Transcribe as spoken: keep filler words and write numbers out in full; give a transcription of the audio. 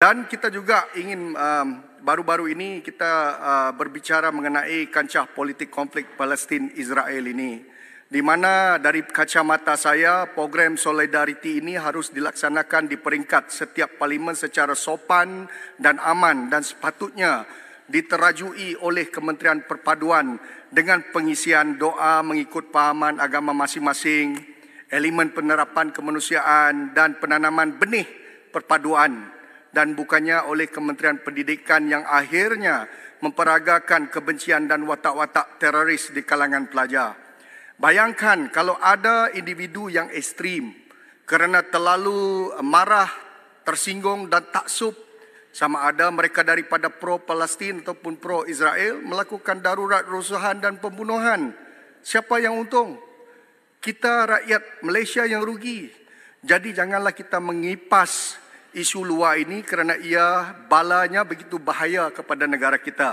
Dan kita juga ingin baru-baru um, ini kita uh, berbicara mengenai kancah politik konflik Palestin-Israel ini, di mana dari kacamata saya program Solidariti ini harus dilaksanakan di peringkat setiap parlimen secara sopan dan aman, dan sepatutnya diterajui oleh Kementerian Perpaduan dengan pengisian doa mengikut pahaman agama masing-masing, elemen penerapan kemanusiaan dan penanaman benih perpaduan, dan bukannya oleh Kementerian Pendidikan yang akhirnya memperagakan kebencian dan watak-watak teroris di kalangan pelajar. Bayangkan kalau ada individu yang ekstrim kerana terlalu marah, tersinggung dan taksub, sama ada mereka daripada pro-Palestin ataupun pro-Israel, melakukan darurat rusuhan dan pembunuhan. Siapa yang untung? Kita rakyat Malaysia yang rugi. Jadi janganlah kita mengipas isu luar ini kerana ia balanya begitu bahaya kepada negara kita.